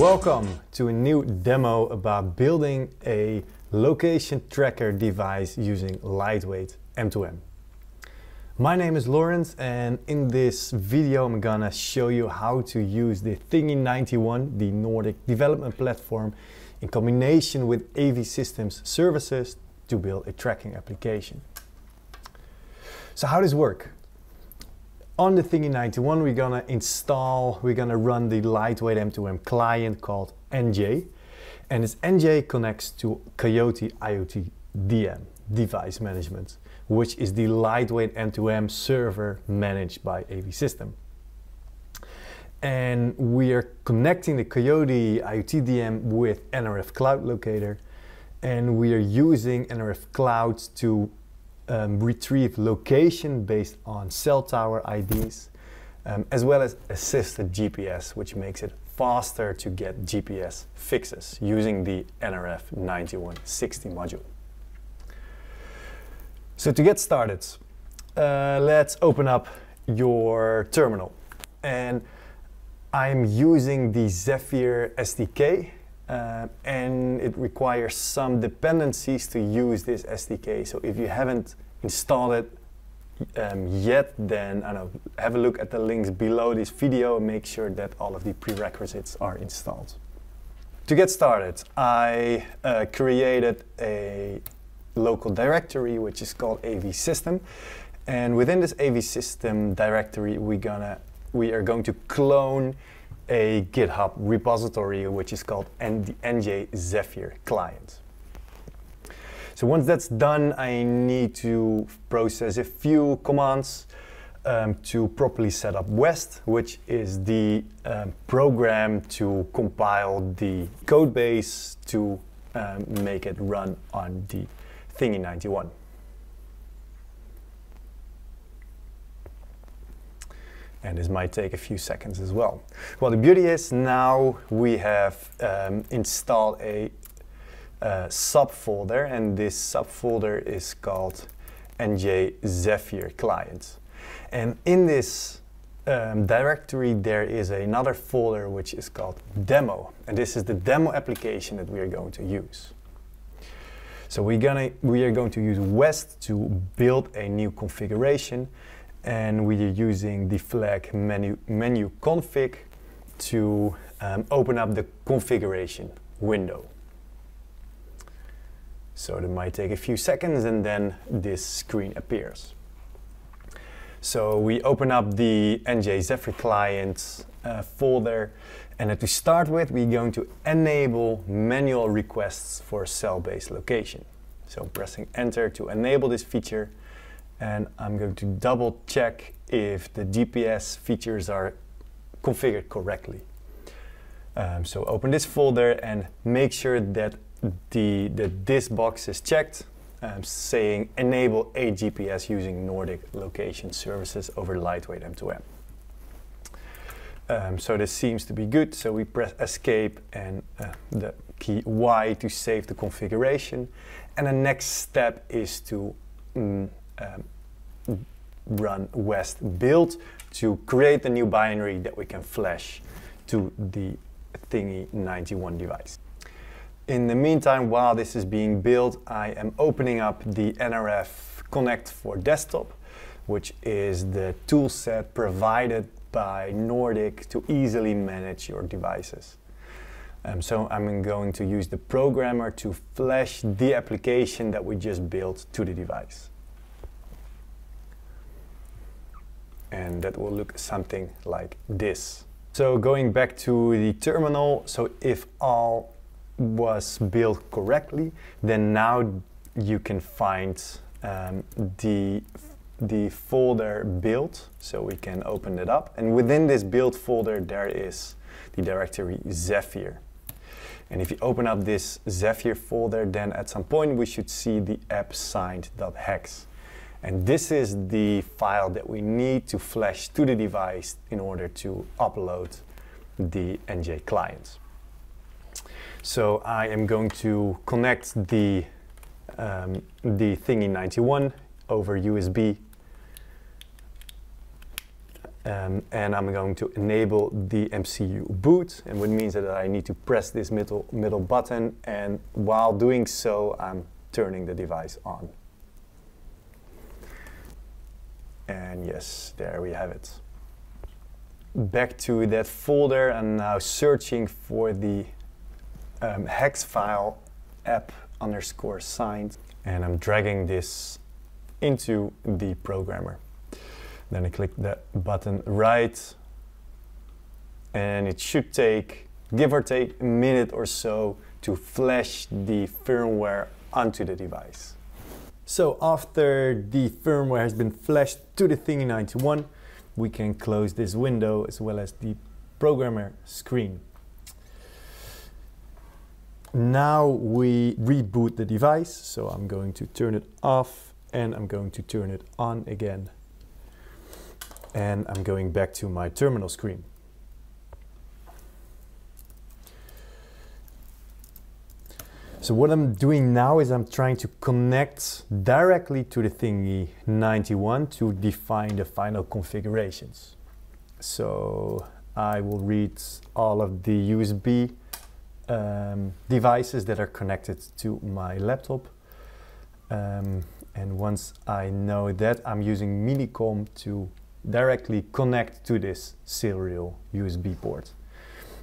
Welcome to a new demo about building a location tracker device using lightweight M2M. My name is Laurens, and in this video I'm gonna show you how to use the Thingy:91, the Nordic development platform, in combination with AV Systems services to build a tracking application. So how does this work? On the Thingy:91 we're gonna run the lightweight M2M client called Anjay, and this Anjay connects to Coiote IoT DM, device management, which is the lightweight M2M server managed by AV System. And we are connecting the Coiote IoT DM with NRF Cloud locator, and we are using NRF Cloud to retrieve location based on cell tower IDs, as well as assisted GPS, which makes it faster to get GPS fixes using the NRF 9160 module. So to get started, let's open up your terminal. And I'm using the Zephyr SDK. And it requires some dependencies to use this SDK. So if you haven't installed it yet, then have a look at the links below this video and make sure that all of the prerequisites are installed. To get started, I created a local directory which is called AV System. And within this AV System directory, we are going to clone a GitHub repository which is called Anjay Zephyr client. So once that's done, I need to process a few commands to properly set up West, which is the program to compile the code base to make it run on the Thingy:91. And this might take a few seconds as well. Well, the beauty is now we have installed a subfolder, and this subfolder is called Anjay Zephyr Client. And in this directory there is another folder which is called Demo, and this is the demo application that we are going to use. So we are going to use West to build a new configuration. And we are using the flag menu config to open up the configuration window. So it might take a few seconds, and then this screen appears. So we open up the Anjay Zephyr client folder, and to start with, we're going to enable manual requests for cell-based location. So pressing Enter to enable this feature. And I'm going to double check if the GPS features are configured correctly. So open this folder and make sure that this box is checked, saying enable a GPS using Nordic location services over lightweight M2M. So this seems to be good. So we press escape and the key Y to save the configuration. And the next step is to run West build to create the new binary that we can flash to the Thingy:91 device. In the meantime, while this is being built, I am opening up the NRF Connect for Desktop, which is the toolset provided by Nordic to easily manage your devices. So I'm going to use the programmer to flash the application that we just built to the device. And that will look something like this. So going back to the terminal, so if all was built correctly, then now you can find the folder build. So we can open it up, and within this build folder there is the directory Zephyr. And if you open up this Zephyr folder, then at some point we should see the appsigned.hex. And this is the file that we need to flash to the device in order to upload the Anjay client. So I am going to connect the Thingy:91 over USB and I'm going to enable the MCU boot, and what means that I need to press this middle button, and while doing so I'm turning the device on. And yes, there we have it. Back to that folder, and now searching for the hex file app_signed, and I'm dragging this into the programmer. Then I click that button right, and it should take, give or take, a minute or so to flash the firmware onto the device. So after the firmware has been flashed to the Thingy:91, we can close this window as well as the programmer screen. Now we reboot the device, so I'm going to turn it off and I'm going to turn it on again. And I'm going back to my terminal screen. So what I'm doing now is I'm trying to connect directly to the Thingy:91 to define the final configurations. So I will read all of the USB devices that are connected to my laptop. And once I know that, I'm using Minicom to directly connect to this serial USB port.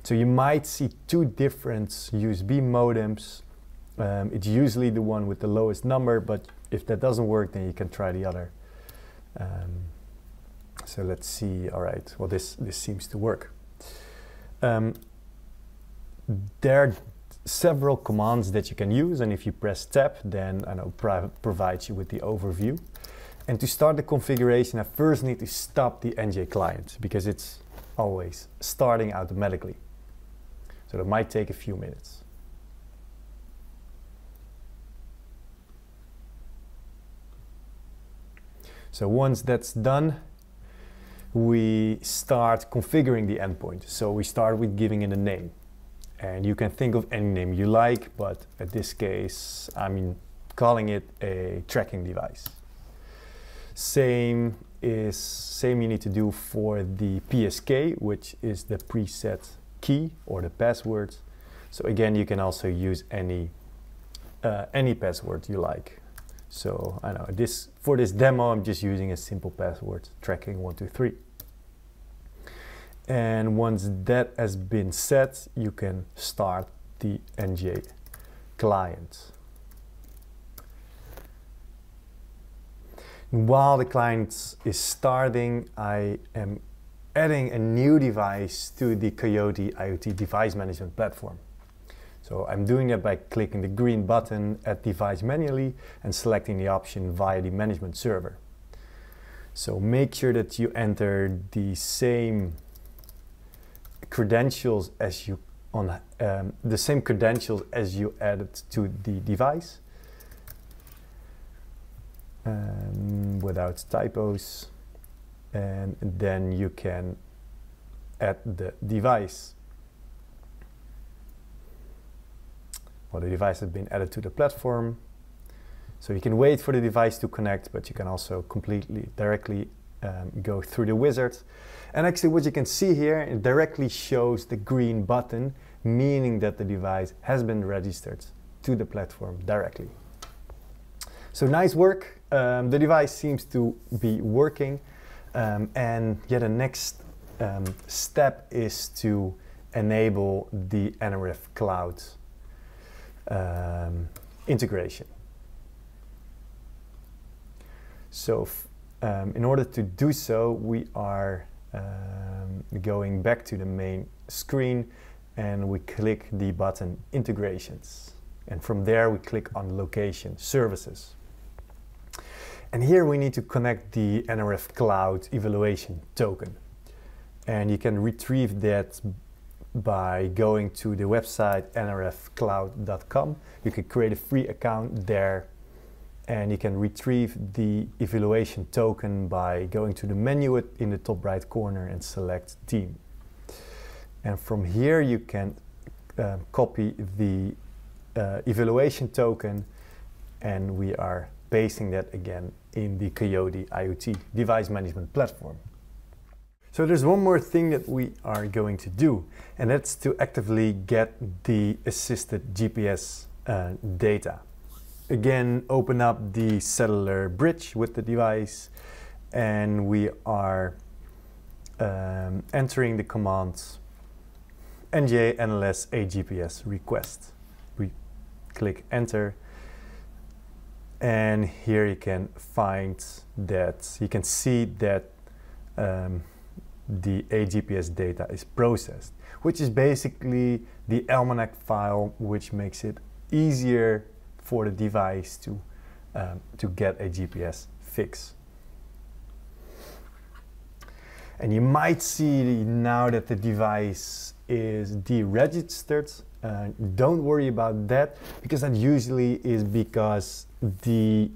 So you might see two different USB modems. It's usually the one with the lowest number, but if that doesn't work, then you can try the other. So let's see. All right, well, this seems to work. There are several commands that you can use, and if you press tab, then I know provides you with the overview. And to start the configuration, I first need to stop the Anjay client, because it's always starting automatically. So that might take a few minutes. So once that's done, we start configuring the endpoint. So we start with giving it a name. And you can think of any name you like, but at this case, I'm calling it a tracking device. Same you need to do for the PSK, which is the preset key or the password. So again, you can also use any password you like. So I know this, for this demo, I'm just using a simple password, tracking 123. And once that has been set, you can start the Anjay client. While the client is starting, I am adding a new device to the Coiote IoT device management platform. So I'm doing that by clicking the green button, Add Device Manually, and selecting the option via the management server. So make sure that you enter the same credentials as you added to the device, without typos, and then you can add the device. Well, the device has been added to the platform. So you can wait for the device to connect, but you can also completely directly go through the wizard. And actually what you can see here, it directly shows the green button, meaning that the device has been registered to the platform directly. So nice work. The device seems to be working. And yeah, the next step is to enable the NRF Cloud integration. So in order to do so, we are going back to the main screen and we click the button Integrations, and from there we click on Location Services, and here we need to connect the NRF Cloud evaluation token, and you can retrieve that by going to the website nrfcloud.com. You can create a free account there, and you can retrieve the evaluation token by going to the menu in the top right corner and select Team. And from here you can copy the evaluation token, and we are pasting that again in the Coiote IoT device management platform. So there's one more thing that we are going to do, and that's to actively get the assisted GPS data. Again, open up the cellular bridge with the device, and we are entering the commands Anjay NLS a GPS request. We click enter, and here you can find that you can see that the AGPS data is processed, which is basically the almanac file, which makes it easier for the device to get a GPS fix. And you might see now that the device is deregistered. Don't worry about that, because that usually is because the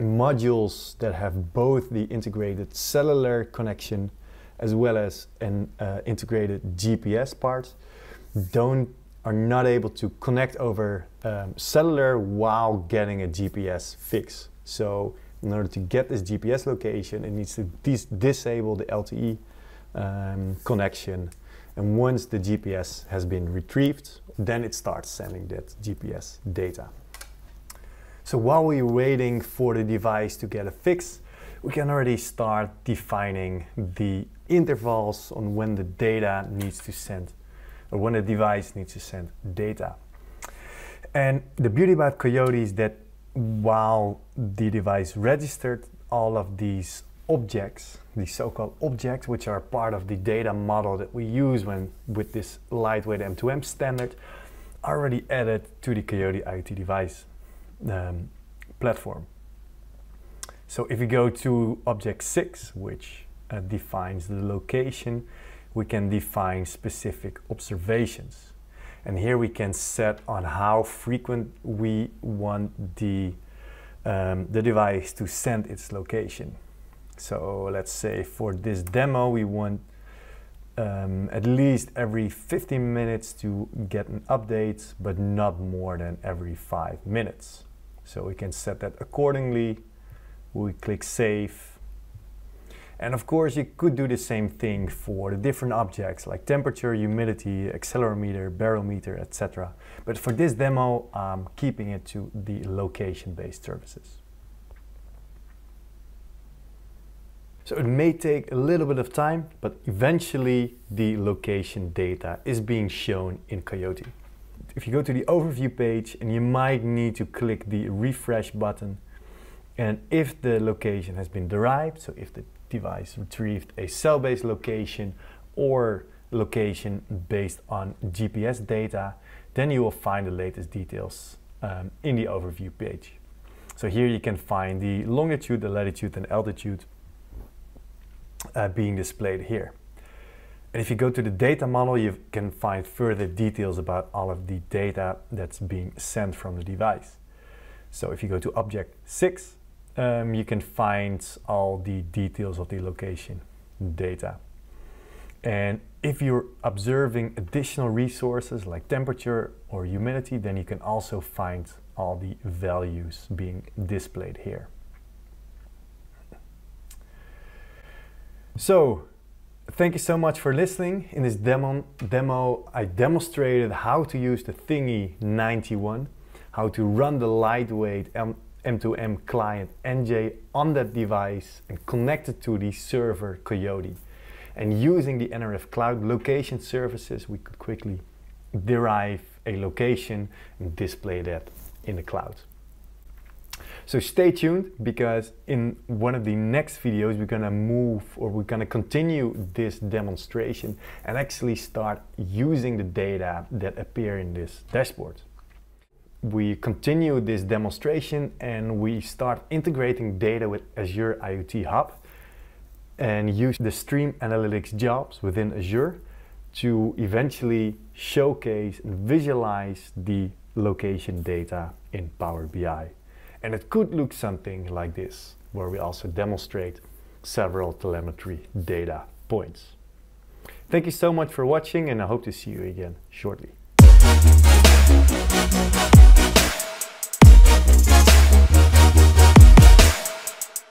modules that have both the integrated cellular connection as well as an integrated GPS part are not able to connect over cellular while getting a GPS fix. So in order to get this GPS location, it needs to disable the LTE connection. And once the GPS has been retrieved, then it starts sending that GPS data. So while we're waiting for the device to get a fix, we can already start defining the intervals on when the data needs to send, or when the device needs to send data. And the beauty about Coiote is that while the device registered all of these objects, the so-called objects, which are part of the data model that we use with this lightweight M2M standard, are already added to the Coiote IoT device platform. So if we go to object 6, which defines the location, we can define specific observations. And here we can set on how frequent we want the device to send its location. So let's say for this demo, we want at least every 15 minutes to get an update, but not more than every 5 minutes. So we can set that accordingly. We click save. And of course, you could do the same thing for the different objects like temperature, humidity, accelerometer, barometer, etc. But for this demo, I'm keeping it to the location-based services. So it may take a little bit of time, but eventually the location data is being shown in Coiote. If you go to the overview page, and you might need to click the refresh button, and if the location has been derived, so if the device retrieved a cell-based location or location based on GPS data, then you will find the latest details in the overview page. So here you can find the longitude, the latitude and altitude being displayed here. And if you go to the data model, you can find further details about all of the data that's being sent from the device. So if you go to object 6, you can find all the details of the location data. And if you're observing additional resources like temperature or humidity, then you can also find all the values being displayed here. So thank you so much for listening. In this demo, I demonstrated how to use the Thingy 91, how to run the lightweight M2M client Anjay on that device and connect it to the server Coiote. And using the NRF Cloud location services, we could quickly derive a location and display that in the cloud. So stay tuned, because in one of the next videos we're gonna continue this demonstration and actually start using the data that appear in this dashboard. We continue this demonstration and we start integrating data with Azure IoT Hub and use the stream analytics jobs within Azure to eventually showcase and visualize the location data in Power BI. And it could look something like this, where we also demonstrate several telemetry data points. Thank you so much for watching, and I hope to see you again shortly.